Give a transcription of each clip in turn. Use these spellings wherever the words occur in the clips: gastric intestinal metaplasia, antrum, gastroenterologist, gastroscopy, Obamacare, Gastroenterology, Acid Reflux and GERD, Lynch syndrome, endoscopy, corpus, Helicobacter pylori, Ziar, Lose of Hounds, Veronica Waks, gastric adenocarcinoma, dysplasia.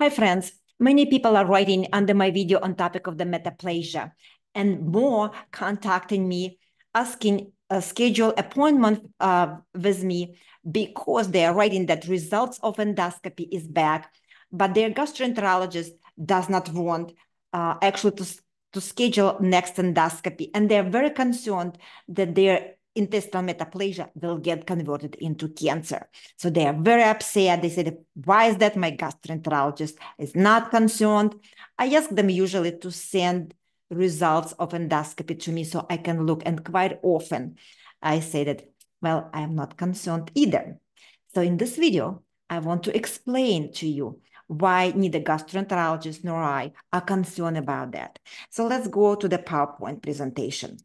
Hi friends, many people are writing under my video on topic of the metaplasia and more contacting me, asking a schedule appointment with me because they are writing that results of endoscopy is bad, but their gastroenterologist does not want actually to schedule next endoscopy. And they're very concerned that their intestinal metaplasia will get converted into cancer. So they are very upset. They said, why is that? My gastroenterologist is not concerned. I ask them usually to send results of endoscopy to me so I can look. And quite often I say that, well, I am not concerned either. So in this video, I want to explain to you why neither gastroenterologist nor I are concerned about that. So let's go to the PowerPoint presentation.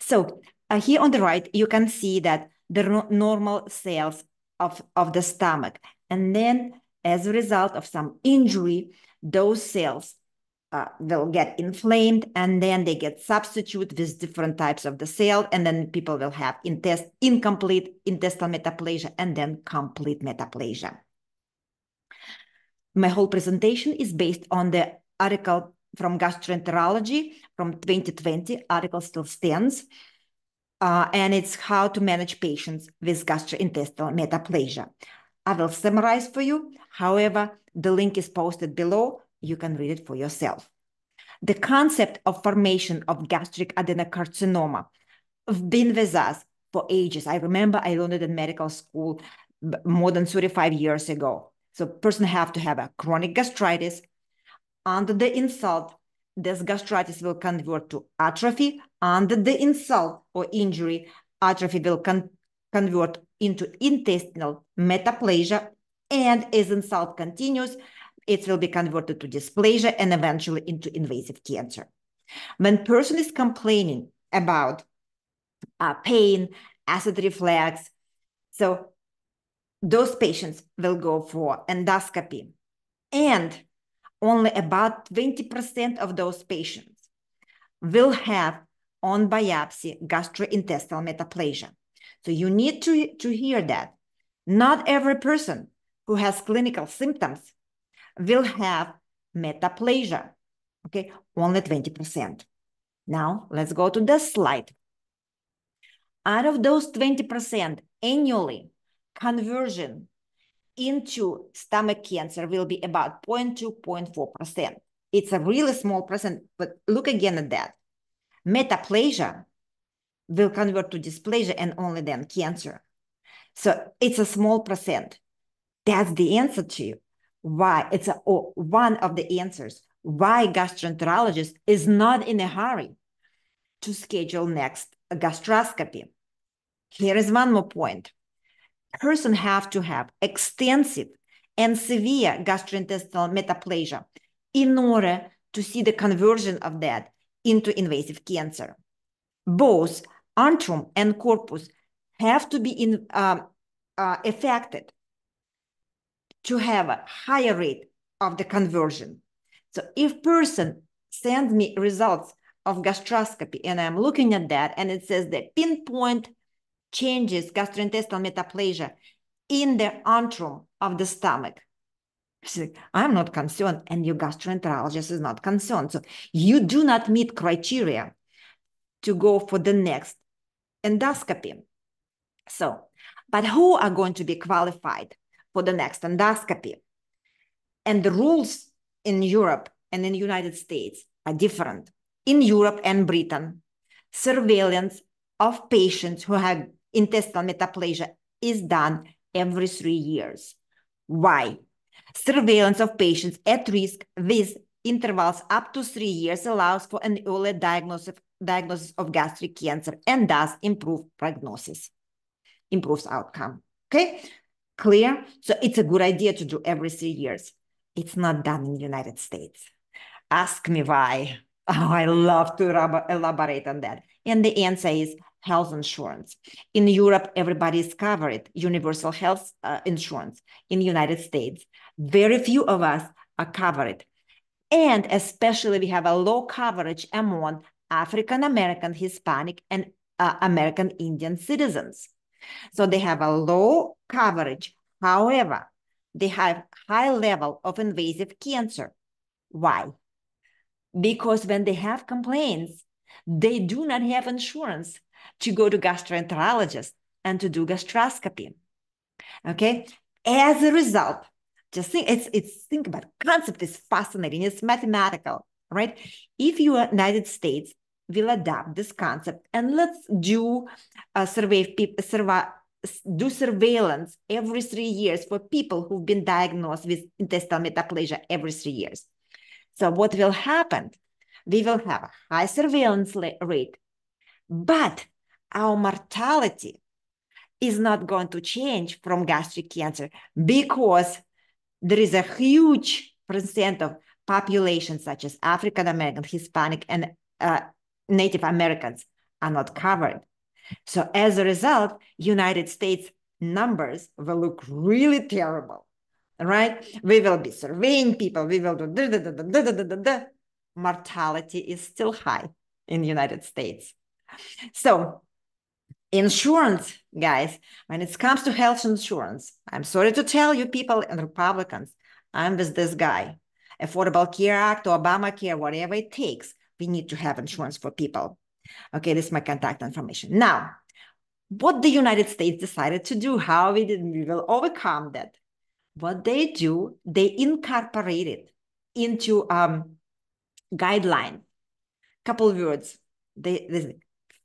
So here on the right, you can see that the normal cells of the stomach. And then as a result of some injury, those cells will get inflamed and then they get substituted with different types of the cell. And then people will have incomplete intestinal metaplasia and then complete metaplasia. My whole presentation is based on the article from Gastroenterology from 2020, article still stands, and it's how to manage patients with gastrointestinal metaplasia. I will summarize for you. However, the link is posted below. You can read it for yourself. The concept of formation of gastric adenocarcinoma have been with us for ages. I remember I learned it in medical school more than 35 years ago. So person have to have a chronic gastritis. Under the insult, this gastritis will convert to atrophy. Under the insult or injury, atrophy will convert into intestinal metaplasia. And as insult continues, it will be converted to dysplasia and eventually into invasive cancer. When person is complaining about pain, acid reflux, so those patients will go for endoscopy. And only about 20% of those patients will have on biopsy gastrointestinal metaplasia. So you need to hear that. Not every person who has clinical symptoms will have metaplasia, okay? Only 20%. Now let's go to this slide. Out of those 20% annually, conversion into stomach cancer will be about 0.2, 0.4%. It's a really small percent, but look again at that. Metaplasia will convert to dysplasia and only then cancer. So it's a small percent. That's the answer to you. Why? It's one of the answers. Why gastroenterologist is not in a hurry to schedule next gastroscopy. Here is one more point. Person have to have extensive and severe gastrointestinal metaplasia in order to see the conversion of that into invasive cancer. Both antrum and corpus have to be affected to have a higher rate of the conversion. So if person sends me results of gastroscopy and I'm looking at that and it says the pinpoint changes gastrointestinal metaplasia in the antrum of the stomach, I'm not concerned, and your gastroenterologist is not concerned. So you do not meet criteria to go for the next endoscopy. So, but who are going to be qualified for the next endoscopy? And the rules in Europe and in the United States are different. In Europe and Britain, surveillance of patients who have intestinal metaplasia is done every 3 years. Why? Surveillance of patients at risk with intervals up to 3 years allows for an early diagnosis of gastric cancer and thus improves prognosis, improves outcome. Okay, clear? So it's a good idea to do every 3 years. It's not done in the United States. Ask me why. Oh, I love to elaborate on that. And the answer is health insurance. In Europe, everybody is covered, universal health insurance. In the United States, very few of us are covered. And especially we have a low coverage among African-American, Hispanic, and American Indian citizens. So they have a low coverage. However, they have high level of invasive cancer. Why? Because when they have complaints, they do not have insurance to go to gastroenterologist and to do gastroscopy. Okay? As a result, just think, think about it. Concept is fascinating. It's mathematical, right? If the United States will adopt this concept and let's do a survey of people, do surveillance every 3 years for people who've been diagnosed with intestinal metaplasia every 3 years. So what will happen? We will have a high surveillance rate, but our mortality is not going to change from gastric cancer because there is a huge percent of population such as African American, Hispanic, and Native Americans are not covered. So as a result, United States numbers will look really terrible, right? We will be surveying people. We will do Mortality is still high in the United States. So insurance, guys, when it comes to health insurance, I'm sorry to tell you people and Republicans, I'm with this guy. Affordable Care Act or Obamacare, whatever it takes, we need to have insurance for people. Okay, this is my contact information. Now, what the United States decided to do, how we will overcome that. What they do, they incorporate it into guideline. Couple of words, the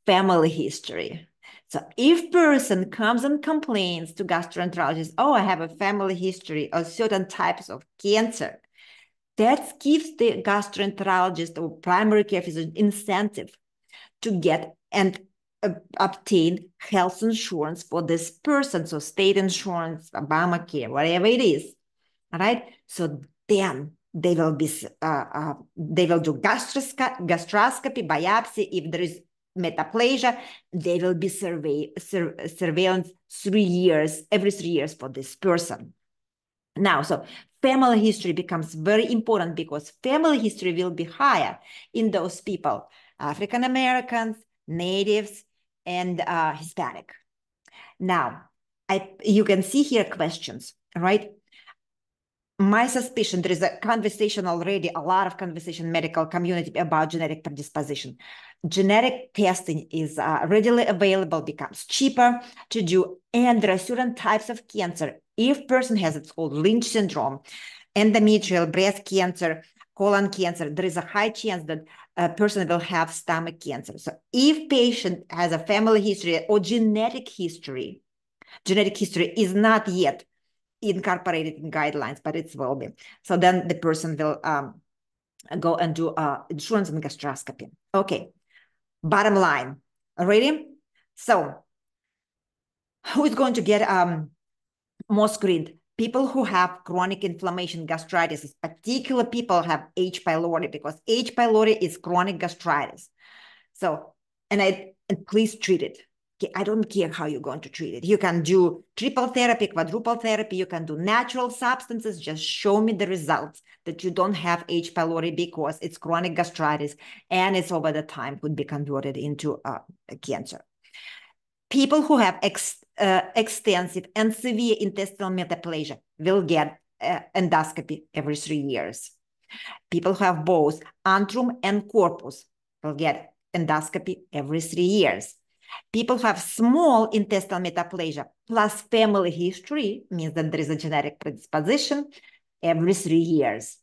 family history. So if person comes and complains to gastroenterologist, oh, I have a family history of certain types of cancer, that gives the gastroenterologist or primary care physician incentive to get and obtain health insurance for this person. So state insurance, Obamacare, whatever it is. All right. So then they will be, they will do gastroscopy, biopsy. If there is metaplasia, they will be surveillance 3 years, every 3 years for this person. Now, so family history becomes very important because family history will be higher in those people, African Americans, natives, and Hispanic. Now, you can see here questions, right? My suspicion, there is a conversation already, a lot of conversation, medical community about genetic predisposition. Genetic testing is readily available, becomes cheaper to do, and there are certain types of cancer. If person has, it's called Lynch syndrome, endometrial, breast cancer, colon cancer, there is a high chance that a person will have stomach cancer. So if patient has a family history or genetic history is not yet incorporated in guidelines, but it will be. So then the person will go and do insurance and gastroscopy. Okay, bottom line, ready? So who is going to get more screened? People who have chronic inflammation, gastritis, particular people have H. pylori because H. pylori is chronic gastritis. So, and please treat it. Okay, I don't care how you're going to treat it. You can do triple therapy, quadruple therapy. You can do natural substances. Just show me the results that you don't have H. pylori because it's chronic gastritis and it's over the time could be converted into cancer. People who have extensive and severe intestinal metaplasia will get endoscopy every 3 years. People who have both antrum and corpus will get endoscopy every 3 years. People who have small intestinal metaplasia plus family history means that there is a genetic predisposition every 3 years.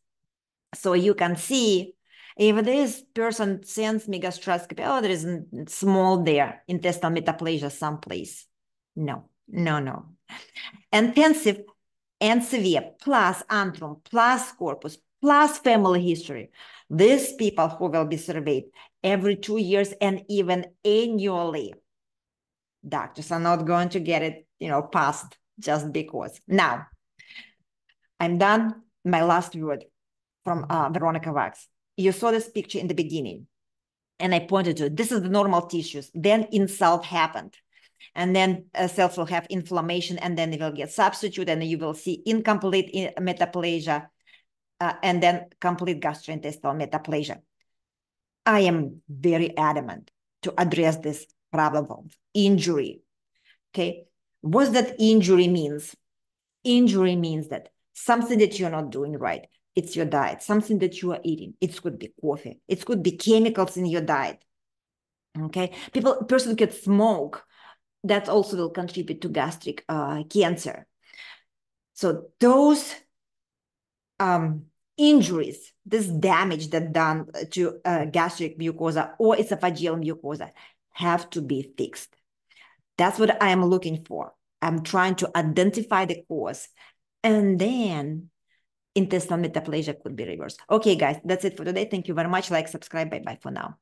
So you can see if this person sends me gastroscopy, oh, there is a small there, intestinal metaplasia someplace. No, no, no. Intensive and severe plus antrum plus corpus plus family history. These people who will be surveyed every 2 years and even annually. Doctors are not going to get it, you know, passed just because. Now, I'm done. My last word from Veronica Waks. You saw this picture in the beginning, and I pointed to it. This is the normal tissues. Then insult happened. And then cells will have inflammation, and then it will get substituted, and you will see incomplete metaplasia, and then complete gastrointestinal metaplasia. I am very adamant to address this problem of injury. Okay, what that injury means? Injury means that something that you're not doing right. It's your diet, something that you are eating. It could be coffee. It could be chemicals in your diet. Okay, person could smoke. That also will contribute to gastric cancer. So those injuries, this damage that done to gastric mucosa or esophageal mucosa have to be fixed. That's what I am looking for. I'm trying to identify the cause, and then intestinal metaplasia could be reversed. Okay, guys, that's it for today. Thank you very much. Like, subscribe, bye-bye for now.